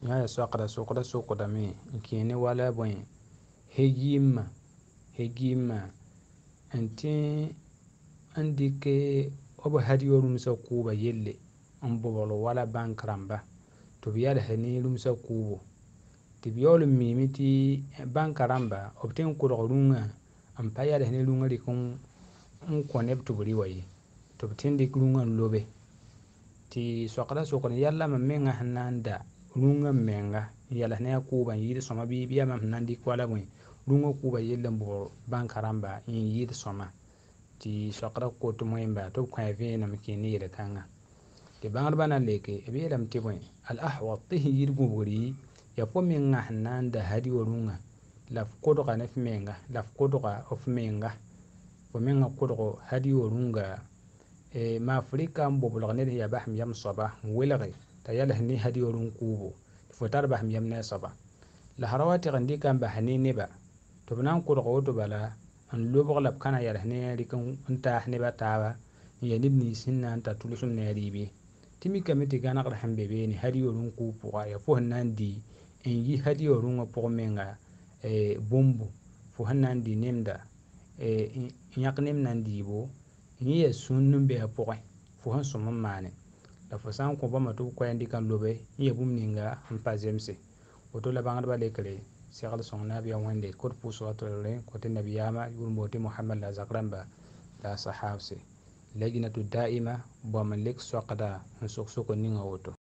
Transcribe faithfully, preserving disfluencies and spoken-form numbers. ya saqra suqra suqra me kini wala boy hegima hegima anti andike obo hadiyo rumsa kuba yelle ambolo wala bankramba to biya da hani rumsa kubo tibiyol mimiti bankramba obten kurorunga ampaya da hani lunga dikon on connect to buri waye to bitendik lunga lobe ti sokra sokra yalla mamenga hananda lunga menga yala ne kuba yidi soma bibiya mamnandi kwala mun lunga kuba yella mbo bankaramba yidi soma ti sokra ko to moyimba to kwa vena mkini yele kanga ti bangar bana leke e bilam ti boy al ahwat tihi yirgu buri ya pomenga hananda hadi worunga laf kodoka na fmenga laf kodoka of menga pomenga kodoka hadi worunga e mafrika mbo bolganere ya bahm yam sabah welare tayala ni hadiyo runkubo fotar ba ham yamna saba la harawati gandi kan ba hanine ba to banan qurqo to bala an lobo lab kana yar hne rikan unta hne ba tawa ya nibni sinna anta tulusum ne ribi timi kamiti gana qara ham bebe ni hadiyo runkubo ya fo hanandi en yi hadiyo runga pomenga e bombu fo hanandi nemda e yaknem nandi bo ni ya sunnum be apoy fo han summan mane la façon qu'on va mettre au coin des canlobés, il y a boum n'inga un pas zemse. Autour la banque de l'école, c'est à son navire wende, côte pour soi tolérer, côté nabiyama, yurmote Mohammed la Zagramba, la Sahavse. L'aginatou daima, bon, mais l'ex-soqada, un soqso conning auto.